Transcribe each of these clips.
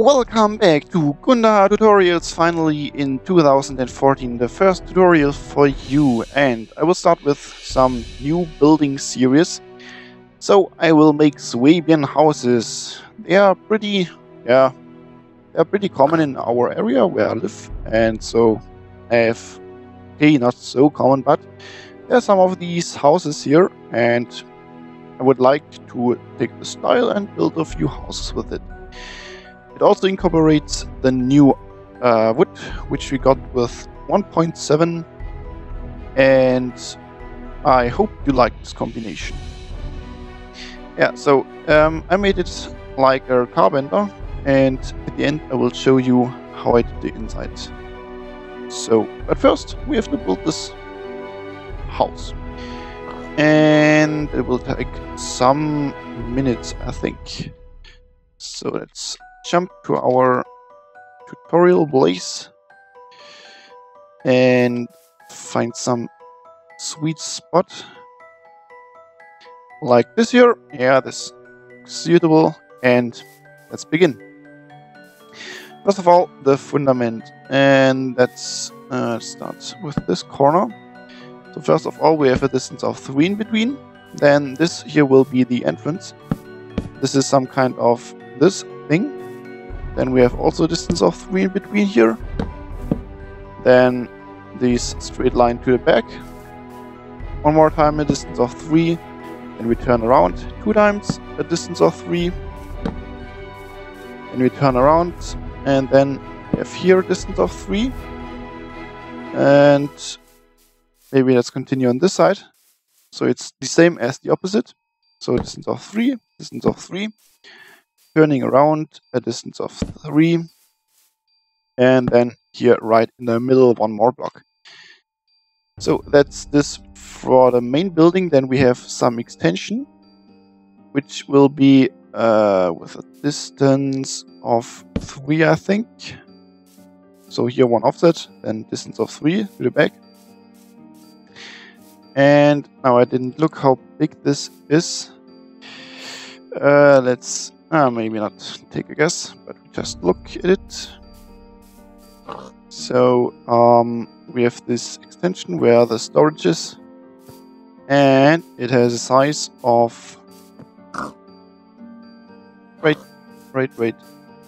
Welcome back to Gundahar Tutorials, finally in 2014, the first tutorial for you, and I will start with some new building series. So I will make Swabian houses. They are pretty common in our area where I live, and so I have, okay, not so common, but there are some of these houses here, and I would like to take the style and build a few houses with it. It also incorporates the new wood, which we got with 1.7, and I hope you like this combination. Yeah, so I made it like a carpenter, and at the end I will show you how I did the inside. So, but first we have to build this house, and it will take some minutes, I think. So let's jump to our tutorial place and find some sweet spot like this here. Yeah, this is suitable, and let's begin. First of all, the fundament, and let's start with this corner. So first of all, we have a distance of 3 in between. Then this here will be the entrance. This is some kind of this thing. Then we have also a distance of 3 in between here. Then this straight line to the back. One more time, a distance of 3. And we turn around 2 times, a distance of 3. And we turn around. And then we have here a distance of 3. And maybe let's continue on this side. So it's the same as the opposite. So a distance of 3, distance of 3. Turning around, a distance of 3, and then here right in the middle, one more block. So that's this for the main building. Then we have some extension, which will be with a distance of 3, I think. So here one offset, then distance of 3 to the back. And now I didn't look how big this is. Let's maybe not take a guess, but we just look at it. So we have this extension where the storage is, and it has a size of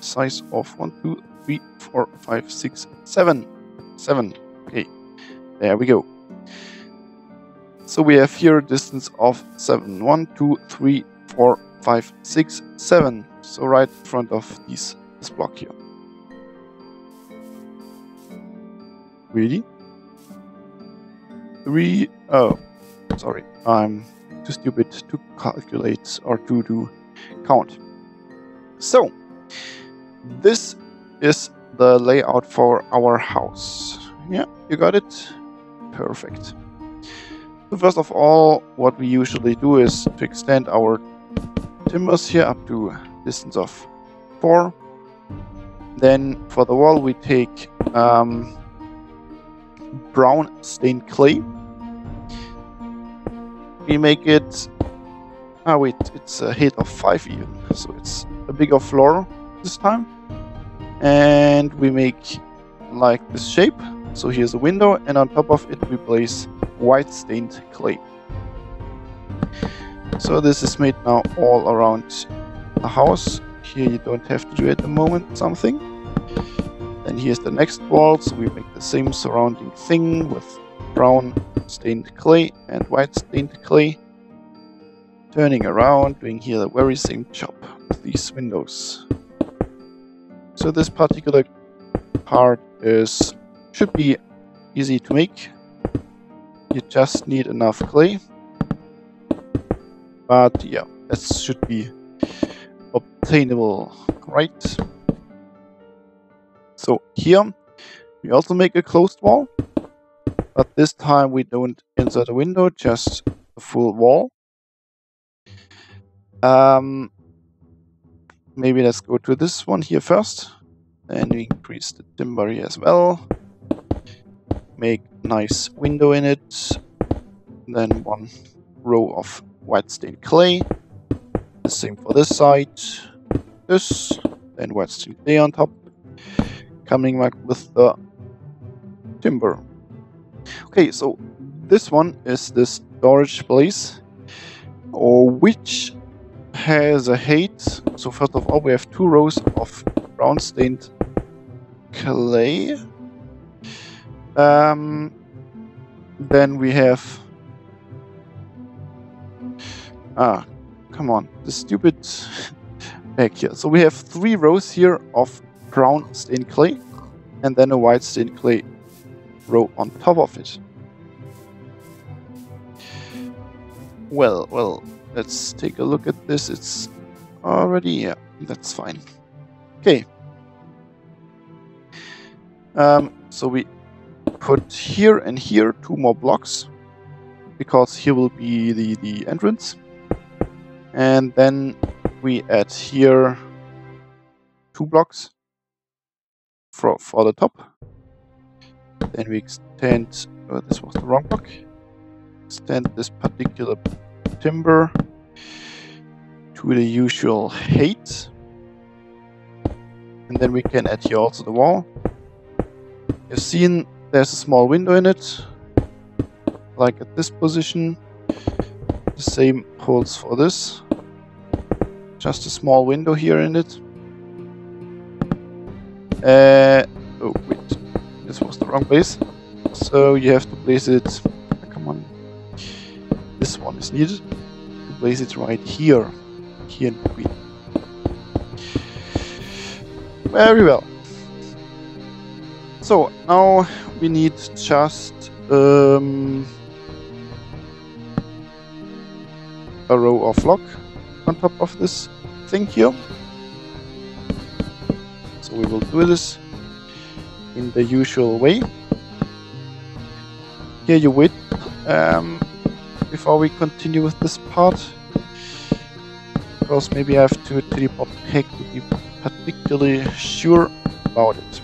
size of 1, 2, 3, 4, 5, 6, 7. Okay, there we go. So we have here a distance of 7. 1, 2, 3, 4, 5, 6, 7. So right in front of this block here. Really? 3. Oh, sorry. I'm too stupid to calculate or to do count. So this is the layout for our house. Yeah, you got it. Perfect. So first of all, what we usually do is to extend our timbers here up to a distance of 4. Then for the wall we take brown stained clay. We make it, oh wait, it's a height of 5 even, so it's a bigger floor this time. And we make like this shape, so here's a window, and on top of it we place white stained clay. So this is made now all around the house. Here you don't have to do at the moment something. Then here's the next wall, so we make the same surrounding thing with brown stained clay and white stained clay. Turning around, doing here the very same job with these windows. So this particular part should be easy to make. You just need enough clay. But yeah, that should be obtainable, right? So here we also make a closed wall, but this time we don't insert a window, just a full wall. Maybe let's go to this one here first, and we increase the timber here as well. Make a nice window in it, then one row of white stained clay. The same for this side. This and white simply on top, coming back with the timber. Okay, so this one is the storage place, or which has a height. So first of all, we have two rows of brown stained clay. Then we have come on, the stupid back here. So we have three rows here of brown stained clay, and then a white stained clay row on top of it. Well, well, let's take a look at this. It's already, yeah, that's fine. Okay. So we put here and here two more blocks, because here will be the entrance. And then we add here two blocks for the top. Then we extend, oh, this was the wrong block. Extend this particular timber to the usual height. And then we can add here also the wall. You've seen there's a small window in it, like at this position. The same holds for this. Just a small window here in it. Oh wait, this was the wrong place. So you have to place it, come on, this one is needed. You place it right here, here in between. Very well. So now we need just a row of log on top of this thing here. So we will do this in the usual way. Here you wait before we continue with this part, because maybe I have to teleport back to be particularly sure about it.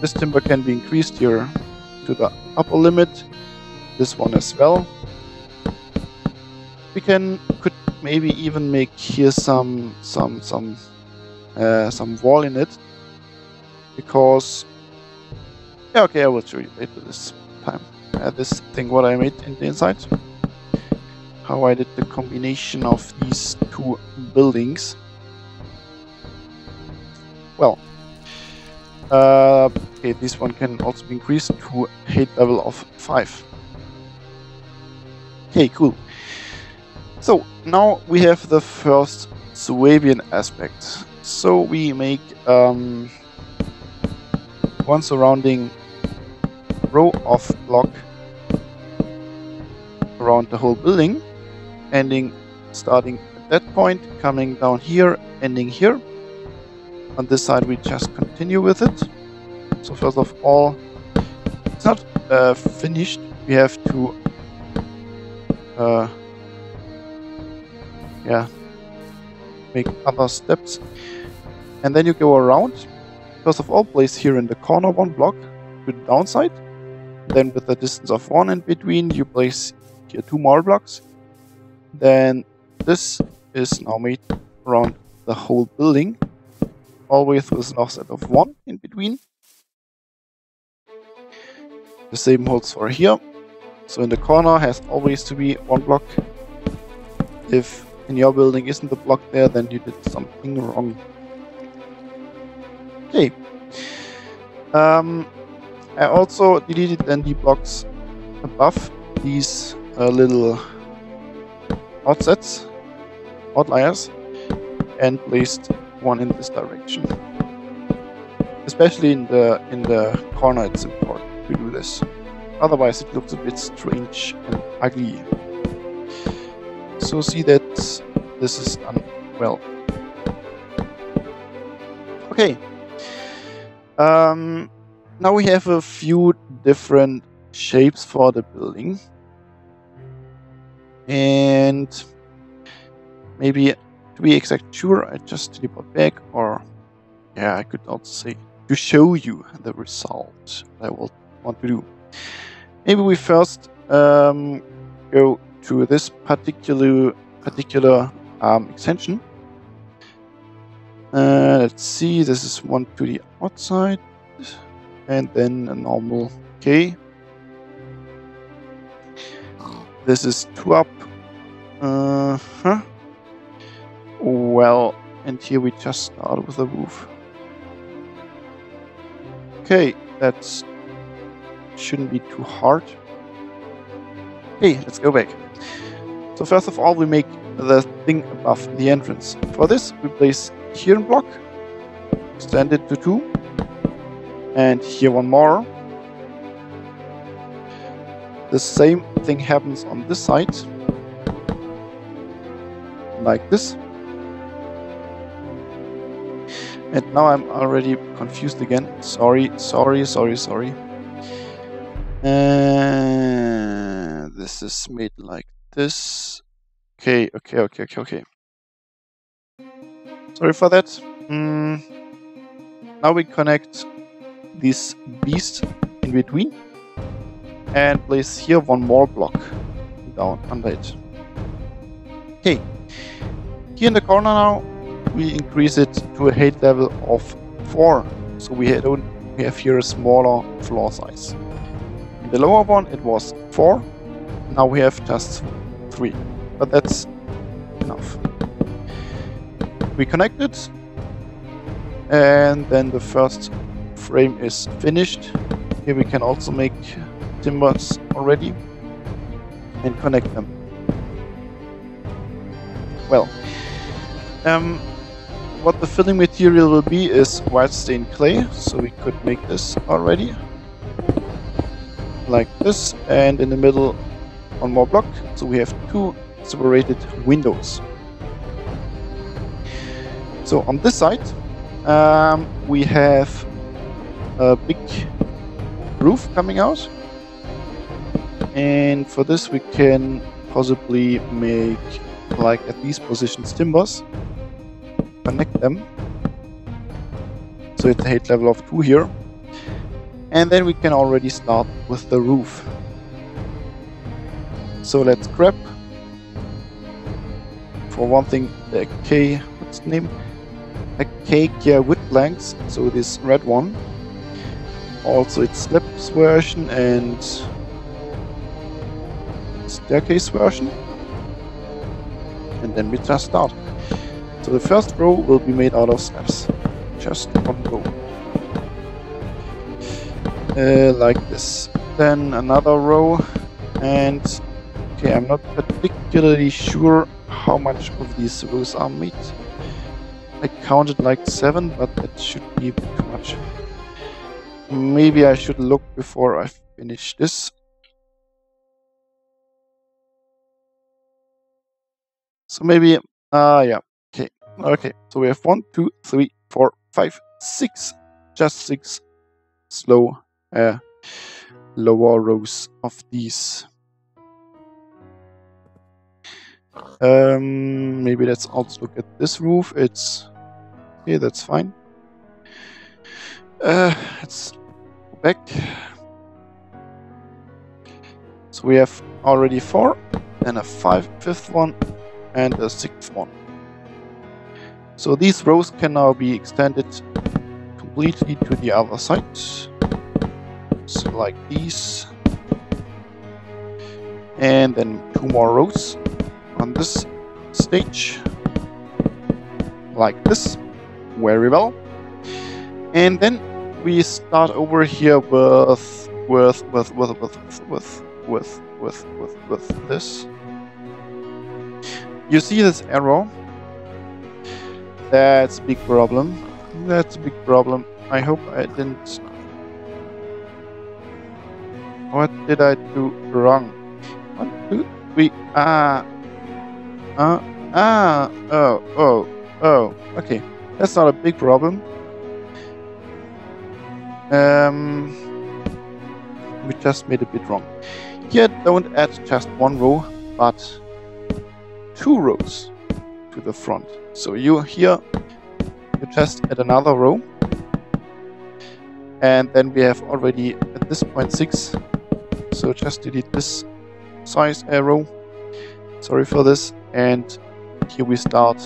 This timber can be increased here to the upper limit, this one as well. We could maybe even make here some wall in it, because yeah, okay, I will show you later this time this thing what I made in the inside, how I did the combination of these two buildings. Well, okay, this one can also be increased to height level of 5. Okay, cool. So now we have the first Swabian aspect. So we make one surrounding row of block around the whole building, starting at that point, coming down here, ending here. On this side we just continue with it. So first of all, it's not finished. We have to make other steps. And then you go around. First of all, place here in the corner one block to the downside. Then with a distance of 1 in between, you place here two more blocks. Then this is now made around the whole building, always with an offset of 1 in between. The same holds for here. So in the corner has always to be one block. If in your building isn't the block there, then you did something wrong. Okay. I also deleted then the blocks above these little outliers, and placed one in this direction. Especially in the corner, it's important to do this. Otherwise it looks a bit strange and ugly. So see that this is done well. Okay. Now we have a few different shapes for the building. And maybe to be exact sure, I just teleport back, or yeah, I could also say to show you the result I will want to do. Maybe we first go to this particular arm extension. Let's see, this is one to the outside and then a normal K. This is two up. Well, and here we just start with the roof. Okay, that shouldn't be too hard. Hey, let's go back. So first of all, we make the thing above the entrance. For this, we place here in block, extend it to 2, and here one more. The same thing happens on this side, like this. And now I'm already confused again. Sorry. This is made like this. Okay. Sorry for that. Now we connect this beast in between and place here one more block down under it. Okay. Here in the corner now, we increase it to a height level of 4, so we have here a smaller floor size. In the lower one it was 4, now we have just 3, but that's enough. We connect it, and then the first frame is finished. Here we can also make timbers already and connect them. Well, what the filling material will be is white stained clay, so we could make this already, like this, and in the middle one more block, so we have 2 separated windows. So on this side we have a big roof coming out, and for this we can possibly make, like at these positions, timbers. Connect them, so it's a height level of 2 here, and then we can already start with the roof. So let's grab, for one thing, the Acacia wood planks, so this red one, also its steps version and staircase version, and then we just start. So the first row will be made out of steps, just one row, like this. Then another row, and okay, I'm not particularly sure how much of these rows are made. I counted like 7, but that should be a bit too much. Maybe I should look before I finish this. So maybe, yeah. Okay, so we have 1, 2, 3, 4, 5, 6, just 6 slow lower rows of these. Maybe let's also look at this roof. It's okay, that's fine. Let's go back. So we have already 4, then a 5th one, and a 6th one. So these rows can now be extended completely to the other side, so like these, and then 2 more rows on this stage, like this. Very well. And then we start over here with this. You see this arrow? That's a big problem. That's a big problem. I hope I didn't... What did I do wrong? 1, 2, 3... Oh. Okay. That's not a big problem. We just made a bit wrong. Here, don't add just 1 row, but 2 rows to the front. So you just add another row, and then we have already at this point 6, so just delete this size arrow, sorry for this, and And here we start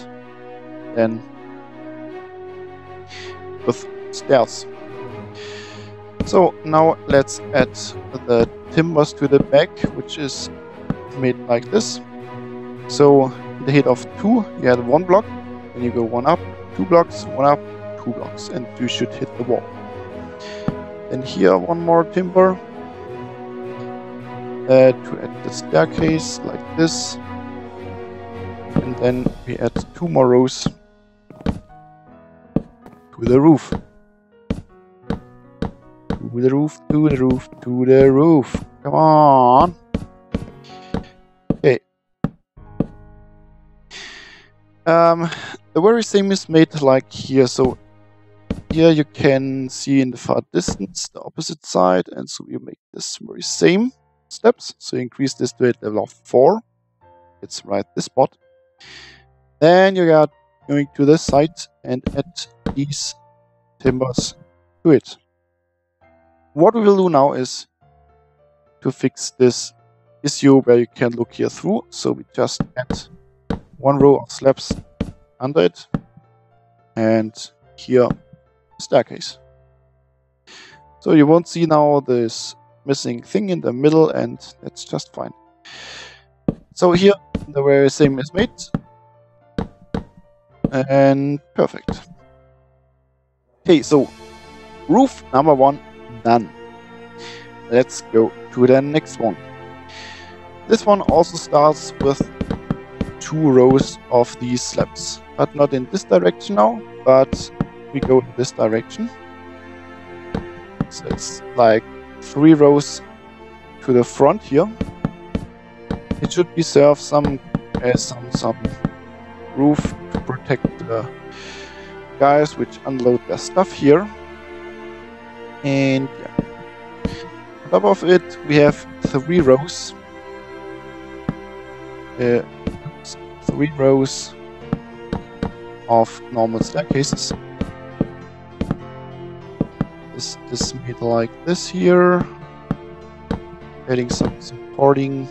then with stairs. So now let's add the timbers to the back, which is made like this. So the head of 2, you had 1 block, then you go 1 up, 2 blocks, 1 up, 2 blocks, and you should hit the wall. Then here 1 more timber to add the staircase like this, and then we add 2 more rows to the roof. To the roof, to the roof, to the roof. Come on. Okay. The very same is made like here. So here you can see in the far distance the opposite side, and so you make this very same steps. So you increase this to a level of 4. It's right this spot. Then you got going to this side and add these timbers to it. What we will do now is to fix this issue where you can look here through. So we just add 1 row of slabs under it, and here staircase. So you won't see now this missing thing in the middle, and that's just fine. So here the very same is made, and perfect. Okay, so roof number 1 done. Let's go to the next one. This one also starts with 2 rows of these slabs, but not in this direction now, but we go in this direction. So it's like 3 rows to the front here. It should be served some roof to protect the guys which unload their stuff here. And yeah. On top of it, we have 3 rows. 3 rows of normal staircases. This is made like this here. Adding some supporting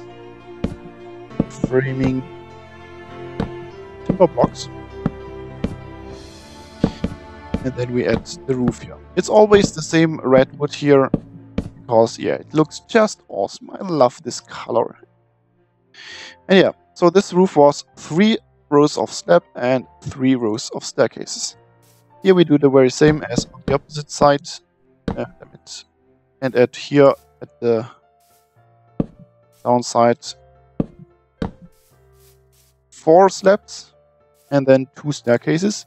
framing timber blocks. And then we add the roof here. It's always the same red wood here, because yeah, it looks just awesome. I love this color. And yeah, so this roof was 3 rows of slab and 3 rows of staircases. Here we do the very same as on the opposite side, and add here at the downside 4 slabs and then 2 staircases.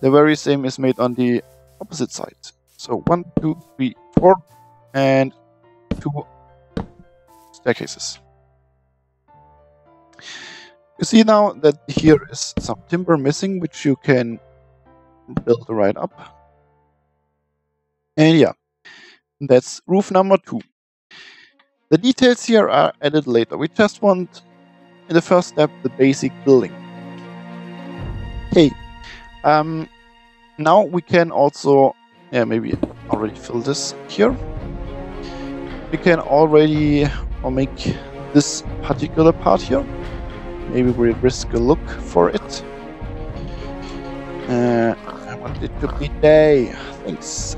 The very same is made on the opposite side. So 1, 2, 3, 4, and 2 staircases. You see now that here is some timber missing, which you can build right up. And yeah, that's roof number 2. The details here are added later. We just want, in the first step, the basic building. Okay. Now we can also, yeah, maybe already fill this here. We can already make this particular part here. Maybe we'll risk a look for it. I want it to be day. Thanks.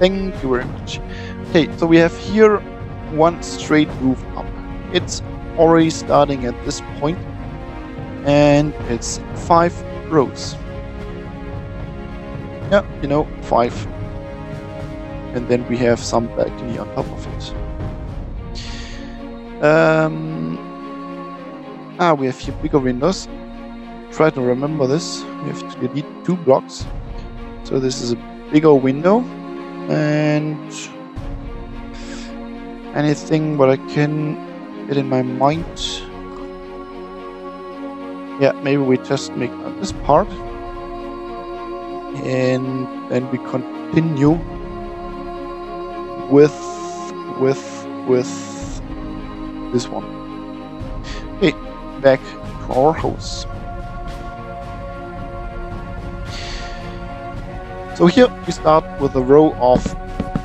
Thank you very much. Okay, so we have here 1 straight roof up. It's already starting at this point, and it's 5 rows. Yeah, you know, 5. And then we have some balcony on top of it. We have here bigger windows. Try to remember this. We have to delete 2 blocks. So this is a bigger window. And anything what I can get in my mind. Yeah, maybe we just make this part, and then we continue with this one. Okay, back to our house. So here we start with a row of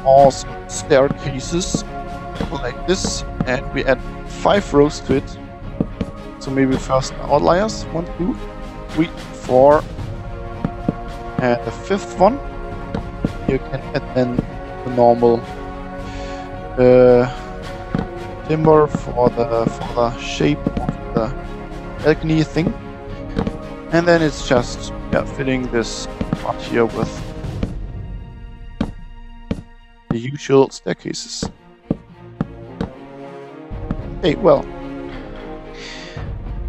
awesome staircases like this, and we add 5 rows to it. So maybe first outliers, 1, 2, 3, 4, and the fifth one you can add then the normal timber for the shape of the balcony thing, and then it's just filling this part here with the usual staircases. Okay, well,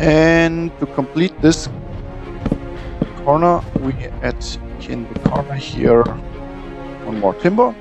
and to complete this corner, we add in the corner here 1 more timber,